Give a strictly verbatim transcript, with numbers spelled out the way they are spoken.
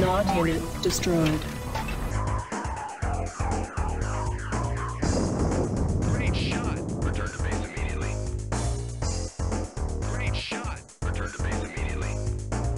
Nod unit destroyed.